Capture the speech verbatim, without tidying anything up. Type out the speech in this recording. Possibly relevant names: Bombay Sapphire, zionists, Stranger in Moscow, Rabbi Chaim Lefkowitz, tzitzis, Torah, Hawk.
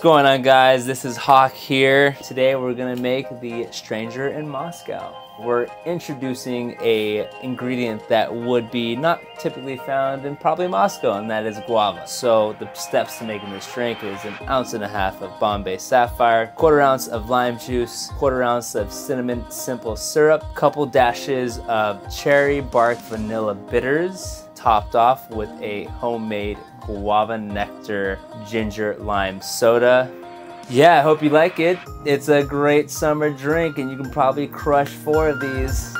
What's going on, guys? This is Hawk here. Today we're gonna make the Stranger in Moscow. We're introducing a ingredient that would be not typically found in probably Moscow, and that is guava. So the steps to making this drink is an ounce and a half of Bombay Sapphire, quarter ounce of lime juice, quarter ounce of cinnamon simple syrup, couple dashes of cherry bark vanilla bitters, topped off with a homemade guava nectar ginger lime soda. Yeah, I hope you like it. It's a great summer drink, and you can probably crush four of these.